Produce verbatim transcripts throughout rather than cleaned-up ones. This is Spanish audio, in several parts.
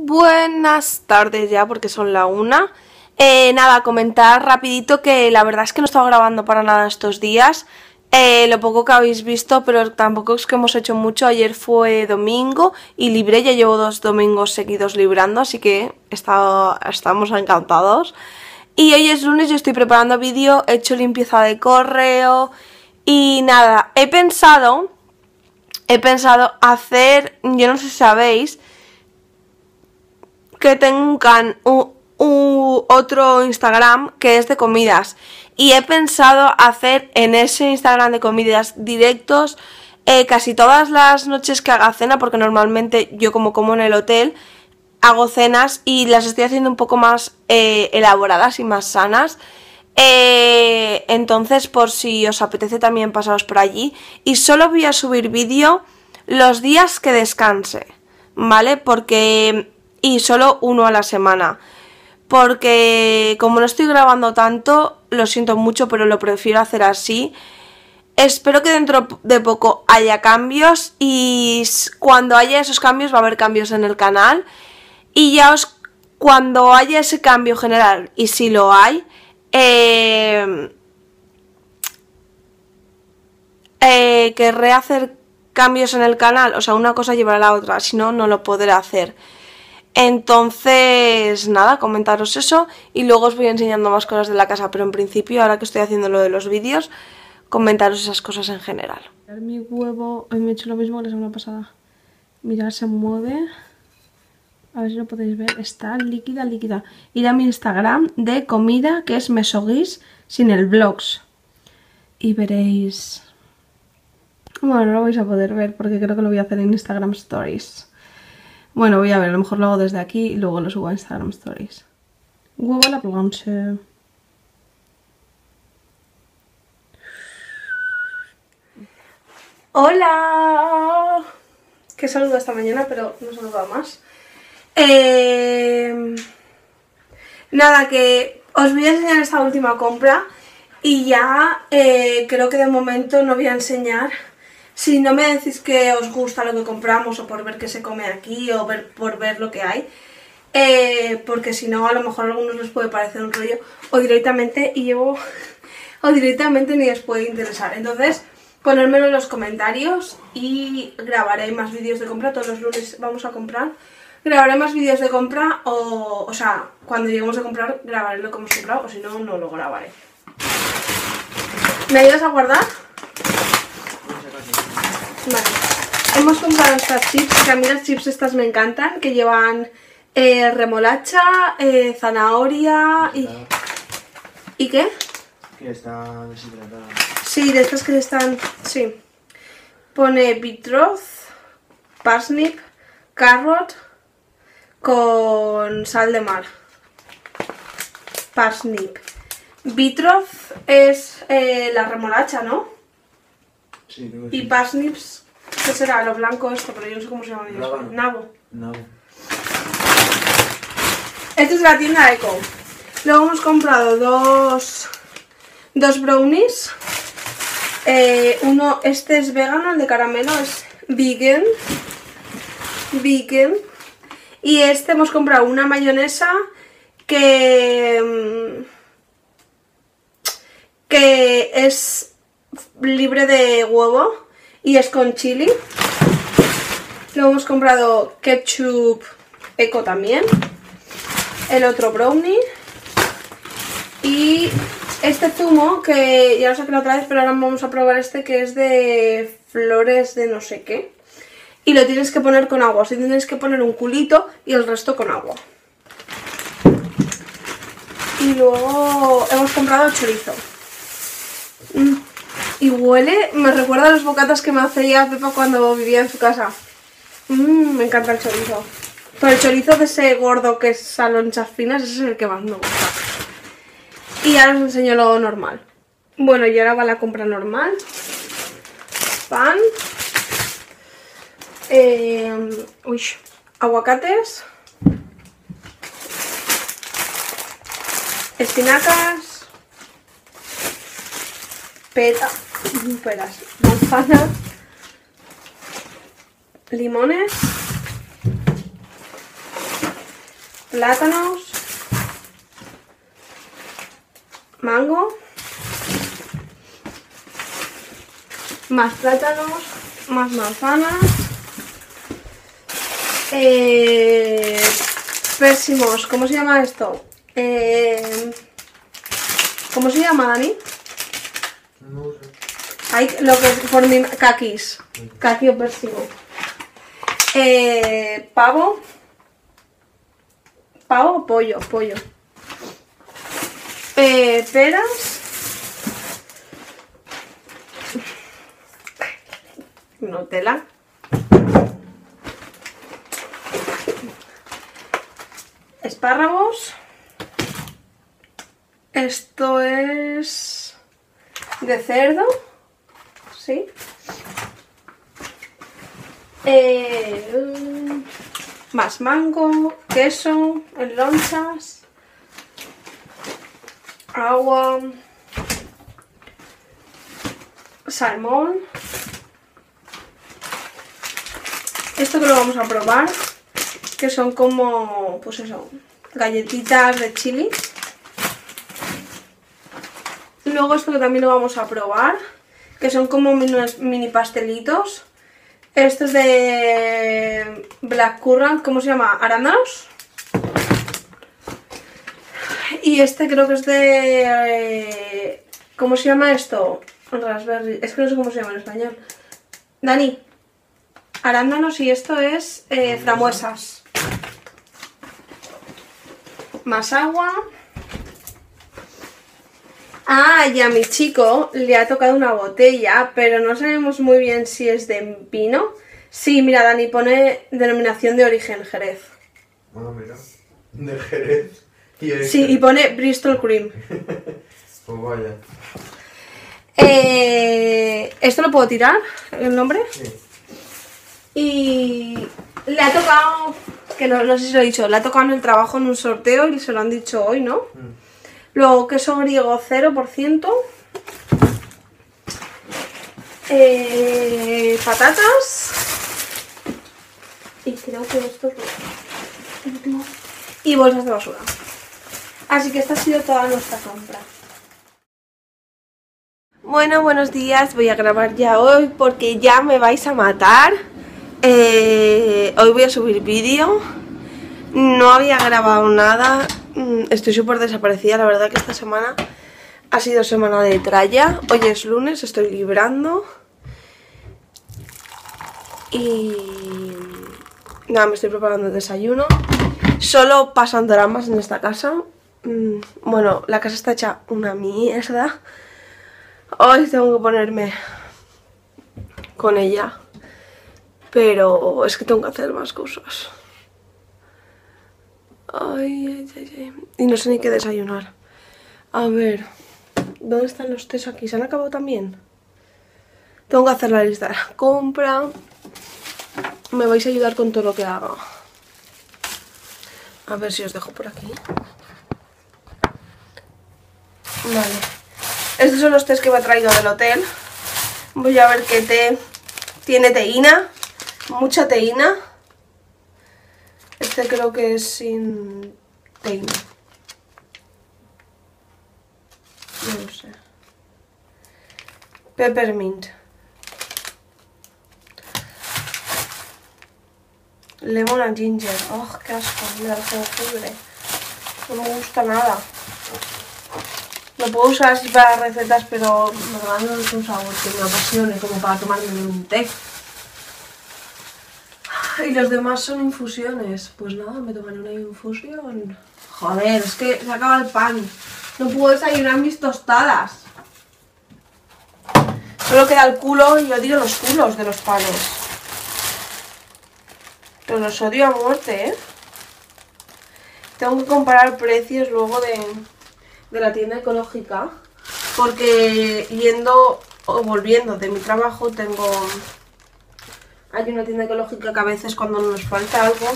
Buenas tardes ya, porque son la una. Eh, nada, comentar rapidito que la verdad es que no he estado grabando para nada estos días. Eh, lo poco que habéis visto, pero tampoco es que hemos hecho mucho. Ayer fue domingo y libré, ya llevo dos domingos seguidos librando, así que está, estamos encantados. Y hoy es lunes, yo estoy preparando vídeo, he hecho limpieza de correo y nada, he pensado, he pensado hacer, yo no sé si sabéis, que tengan un, un otro Instagram que es de comidas. Y he pensado hacer en ese Instagram de comidas directos eh, casi todas las noches que haga cena, porque normalmente yo como como en el hotel hago cenas y las estoy haciendo un poco más eh, elaboradas y más sanas. Eh, entonces, por si os apetece también pasaros por allí. Y solo voy a subir vídeo los días que descanse, ¿vale? Porque... y solo uno a la semana. Porque como no estoy grabando tanto, lo siento mucho, pero lo prefiero hacer así. Espero que dentro de poco haya cambios y cuando haya esos cambios va a haber cambios en el canal. Y ya os... cuando haya ese cambio general, y si lo hay, eh, eh, querré hacer cambios en el canal. O sea, una cosa llevará a la otra, si no, no lo podré hacer. Entonces, nada, comentaros eso y luego os voy enseñando más cosas de la casa, pero en principio, ahora que estoy haciendo lo de los vídeos, comentaros esas cosas en general. Mirar mi huevo, hoy me he hecho lo mismo que la semana pasada. Mirar, se mueve, a ver si lo podéis ver, está líquida, líquida. Ir a mi Instagram de comida, que es mesoguis, sin el vlogs, y veréis... bueno, no lo vais a poder ver porque creo que lo voy a hacer en Instagram Stories. Bueno, voy a ver, a lo mejor lo hago desde aquí y luego lo subo a Instagram Stories. Huevo a la plancha. ¡Hola! Que saludo esta mañana, pero no saludaba más. Eh... Nada, que os voy a enseñar esta última compra y ya eh, creo que de momento no voy a enseñar... si no me decís que os gusta lo que compramos o por ver qué se come aquí o ver, por ver lo que hay, eh, porque si no a lo mejor a algunos les puede parecer un rollo o directamente y llevo o directamente ni les puede interesar. Entonces ponérmelo en los comentarios y grabaré más vídeos de compra. Todos los lunes vamos a comprar, grabaré más vídeos de compra o, o sea, cuando lleguemos a comprar grabaré lo que hemos comprado o si no, no lo grabaré. ¿Me ayudas a guardar? Vale, hemos comprado estas chips, que a mí las chips estas me encantan, que llevan eh, remolacha, eh, zanahoria y... ¿y qué? Que está deshidratada. Sí, de estas que están... sí. Pone beetroot, parsnip, carrot con sal de mar. Parsnip. Beetroot es eh, la remolacha, ¿no? Sí, sí. Y parsnips, ¿qué será? Lo blanco esto, pero yo no sé cómo se llama. Nabo. Nabo. Esta es la tienda Eco. Luego hemos comprado dos, dos brownies. Eh, uno, este es vegano, el de caramelo es vegan. Vegan. Y este hemos comprado una mayonesa que... que es... libre de huevo y es con chili. Luego hemos comprado ketchup Eco también, el otro brownie y este zumo que ya lo saqué la otra vez, pero ahora vamos a probar este que es de flores de no sé qué y lo tienes que poner con agua, o sea, tienes que poner un culito y el resto con agua. Y luego hemos comprado chorizo. mm. Y huele, me recuerda a los bocatas que me hacía Pepa cuando vivía en su casa. Mmm, me encanta el chorizo. Pero el chorizo de ese gordo que es a lonchas finas, ese es el que más me gusta. Y ahora os enseño lo normal. Bueno, y ahora va la compra normal. Pan. Eh, uy, aguacates. Espinacas. Pera, peras, manzanas, limones, plátanos, mango, más plátanos, más manzanas, eh, pésimos, ¿cómo se llama esto? Eh, ¿Cómo se llama, Dani? No sé. Hay lo que por mi caquis, caqui o pérsico. Eh, pavo, pavo o pollo, pollo. Eh, peras. Nutella. Espárragos. Esto es de cerdo. Sí. Eh, más mango, queso en lonchas, agua, salmón. Esto que lo vamos a probar, que son como, pues eso, galletitas de chili. Luego esto que también lo vamos a probar, que son como mini pastelitos. Este es de black currant, ¿cómo se llama? Arándanos. Y este creo que es de... ¿Cómo se llama esto? Raspberry. Es que no sé cómo se llama en español. Dani, arándanos y esto es eh, frambuesas. Más agua. Ah, y a mi chico le ha tocado una botella, pero no sabemos muy bien si es de vino. Sí, mira, Dani pone denominación de origen Jerez. Bueno, mira, de Jerez. Y de sí, Jerez. Y pone Bristol Cream. Pues vaya. Eh, ¿Esto lo puedo tirar? ¿El nombre? Sí. Y le ha tocado, que no, no sé si lo he dicho, le ha tocado en el trabajo en un sorteo y se lo han dicho hoy, ¿no? Mm. Luego, queso griego cero por ciento. Eh, patatas. Y creo que esto es lo último. Y bolsas de basura. Así que esta ha sido toda nuestra compra. Bueno, buenos días. Voy a grabar ya hoy porque ya me vais a matar. Eh, hoy voy a subir vídeo. No había grabado nada. Estoy súper desaparecida, la verdad que esta semana ha sido semana de tralla. Hoy es lunes, estoy librando. Y... nada, me estoy preparando el desayuno. Solo pasan dramas en esta casa. Bueno, la casa está hecha una mierda. Hoy tengo que ponerme con ella. Pero es que tengo que hacer más cosas. Ay, ay, ay, ay. Y no sé ni qué desayunar. A ver, ¿dónde están los tés aquí? ¿Se han acabado también? Tengo que hacer la lista de la compra. Me vais a ayudar con todo lo que haga. A ver si os dejo por aquí. Vale. Estos son los tés que me ha traído del hotel. Voy a ver qué té. Tiene teína. Mucha teína. Este creo que es sin teína. No lo sé. Peppermint. Lemon and ginger. ¡Oh, qué asco! Me da jengibre. No me gusta nada. Lo puedo usar así para recetas, pero normalmente es un sabor que me apasiona, como para tomarme un té. Y los demás son infusiones. Pues nada, me toman una infusión. Joder, es que se acaba el pan. No puedo desayunar mis tostadas. Solo queda el culo y odio los culos de los panes. Pero los odio a muerte, ¿eh? Tengo que comparar precios luego de, de la tienda ecológica. Porque yendo o volviendo de mi trabajo tengo... Hay una tienda ecológica que a veces cuando nos falta algo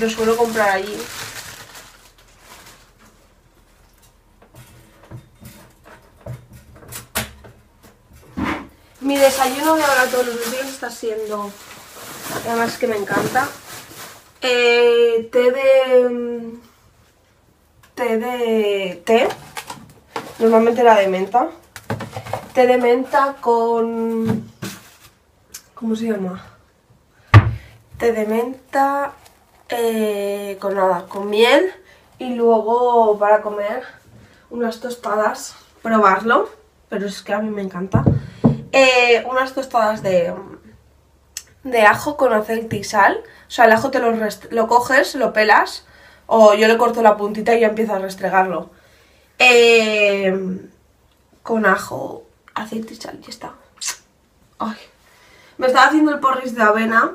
lo suelo comprar allí. Mi desayuno de ahora todos los días está siendo, además que me encanta, eh, té de es de té, normalmente la de menta. Té de menta con... ¿cómo se llama? Té de menta eh, con nada, con miel. Y luego para comer unas tostadas, probarlo, pero es que a mí me encanta. Eh, unas tostadas de, de ajo con aceite y sal. O sea, el ajo te lo, lo coges, lo pelas, o yo le corto la puntita y ya empiezo a restregarlo. Eh, con ajo, aceite y sal, ya está. Ay, me estaba haciendo el porridge de avena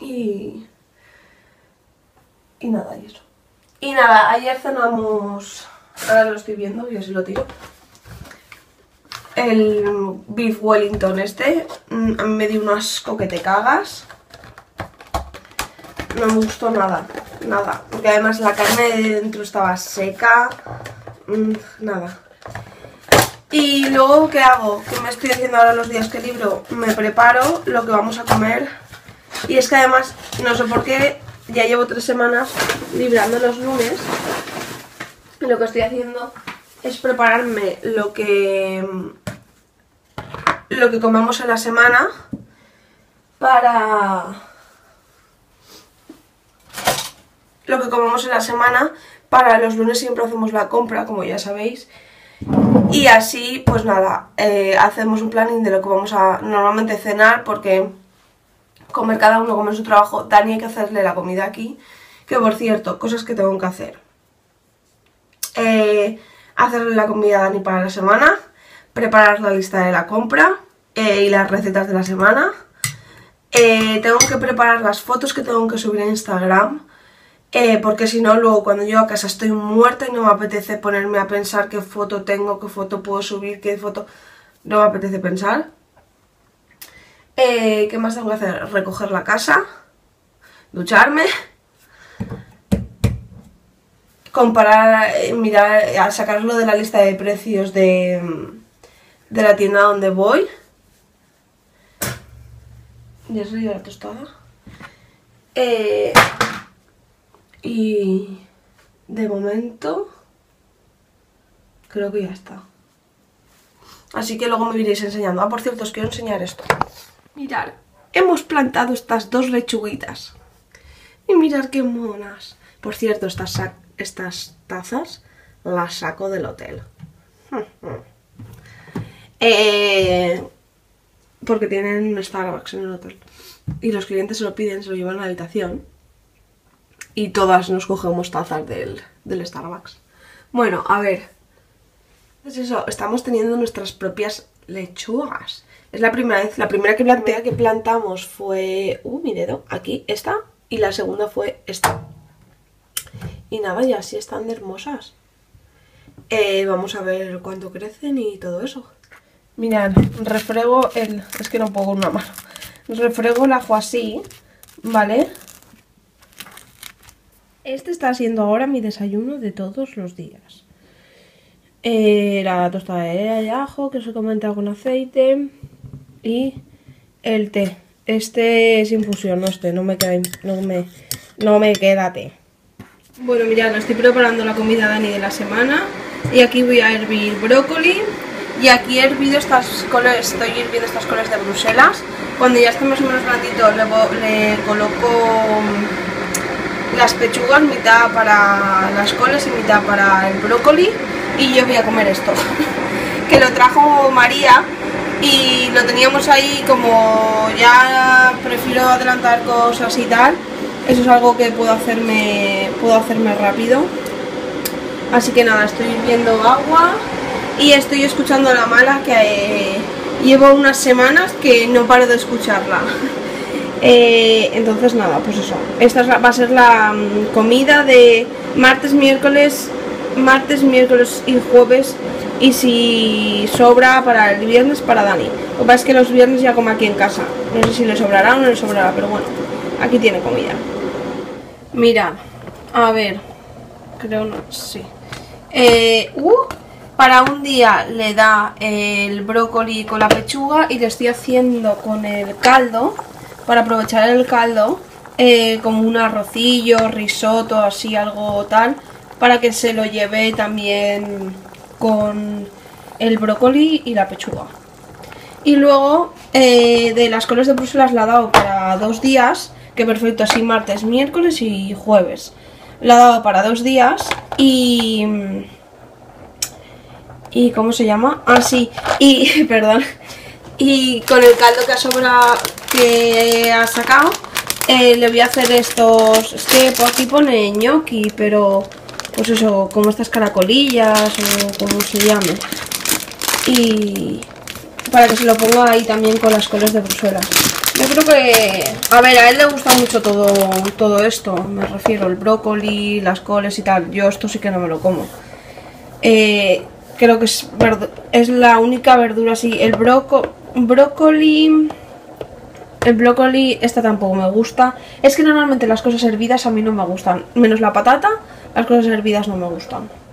y... y nada, y eso. Y nada, ayer cenamos... ahora lo estoy viendo, yo sí lo tiro. El beef wellington este, a mí me dio un asco que te cagas. No me gustó nada, nada. Porque además la carne de dentro estaba seca, nada. Y luego, ¿qué hago? ¿Qué me estoy haciendo ahora los días que libro? Me preparo lo que vamos a comer. Y es que además, no sé por qué, ya llevo tres semanas librando los lunes. Lo que estoy haciendo es prepararme lo que lo que comemos en la semana para lo que comemos en la semana para los lunes. Siempre hacemos la compra, como ya sabéis, y así pues nada, eh, hacemos un planning de lo que vamos a normalmente cenar, porque comer cada uno come su trabajo. Dani hay que hacerle la comida aquí, que por cierto, cosas que tengo que hacer. Eh, hacerle la comida a Dani para la semana, preparar la lista de la compra eh, y las recetas de la semana. Eh, tengo que preparar las fotos que tengo que subir a Instagram, eh, porque si no luego cuando llego a casa estoy muerta y no me apetece ponerme a pensar qué foto tengo, qué foto puedo subir, qué foto... no me apetece pensar. Eh, ¿Qué más tengo que hacer? Recoger la casa, ducharme... comparar, mirar, sacarlo de la lista de precios de, de la tienda donde voy. Ya se dio la tostada. Eh, y de momento creo que ya está. Así que luego me iréis enseñando. Ah, por cierto, os quiero enseñar esto. Mirad, hemos plantado estas dos lechuguitas. Y mirad qué monas. Por cierto, estas sacas. Estas tazas las saco del hotel. eh, Porque tienen un Starbucks en el hotel. Y los clientes se lo piden, se lo llevan a la habitación. Y todas nos cogemos tazas del, del Starbucks. Bueno, a ver. Es eso, estamos teniendo nuestras propias lechugas. Es la primera vez, la primera que plantea que plantamos fue... Uh, mi dedo, aquí, esta. Y la segunda fue esta. Y nada, ya sí están de hermosas. Eh, vamos a ver cuánto crecen y todo eso. Mirad, refrego el... es que no puedo con una mano. Refrego el ajo así, ¿vale? Este está siendo ahora mi desayuno de todos los días. Eh, la tostada de ajo, que os he comentado con aceite. Y el té. Este es infusión, no este, no me queda, no me, no me queda té. Bueno, mirad, estoy preparando la comida Dani de la semana. Y aquí voy a hervir brócoli. Y aquí he hervido estas coles, estoy hirviendo estas coles de Bruselas. Cuando ya esté más o menos blandito le, le coloco las pechugas, mitad para las coles y mitad para el brócoli. Y yo voy a comer esto, que lo trajo María y lo teníamos ahí, como ya prefiero adelantar cosas y tal. Eso es algo que puedo hacerme, puedo hacerme rápido. Así que nada, estoy hirviendo agua y estoy escuchando a La Mala, que eh, llevo unas semanas que no paro de escucharla. Eh, entonces nada, pues eso. Esta es la, va a ser la um, comida de martes, miércoles, martes, miércoles y jueves. Y si sobra para el viernes, para Dani. Lo que pasa es que los viernes ya como aquí en casa. No sé si le sobrará o no le sobrará, pero bueno, aquí tiene comida. Mirad, a ver, creo no, sí. Eh, uh, para un día le da el brócoli con la pechuga y le estoy haciendo con el caldo, para aprovechar el caldo, eh, como un arrocillo, risotto, así algo tal, para que se lo lleve también con el brócoli y la pechuga. Y luego eh, de las coles de Bruselas la ha dado para dos días, que perfecto, así martes, miércoles y jueves. La ha dado para dos días y... ¿Y cómo se llama? Ah, sí, y, perdón, y con el caldo que ha sobrado, que ha sacado, eh, le voy a hacer estos, es que por aquí pone ñoqui, pero pues eso, como estas caracolillas o como se llame, y para que se lo ponga ahí también con las coles de Bruselas. Yo creo que, a ver, a él le gusta mucho todo, todo esto, me refiero, el brócoli, las coles y tal, yo esto sí que no me lo como. Eh... Creo que es, es la única verdura así. El broco, brócoli... El brócoli, esta tampoco me gusta. Es que normalmente las cosas hervidas a mí no me gustan. Menos la patata, las cosas hervidas no me gustan.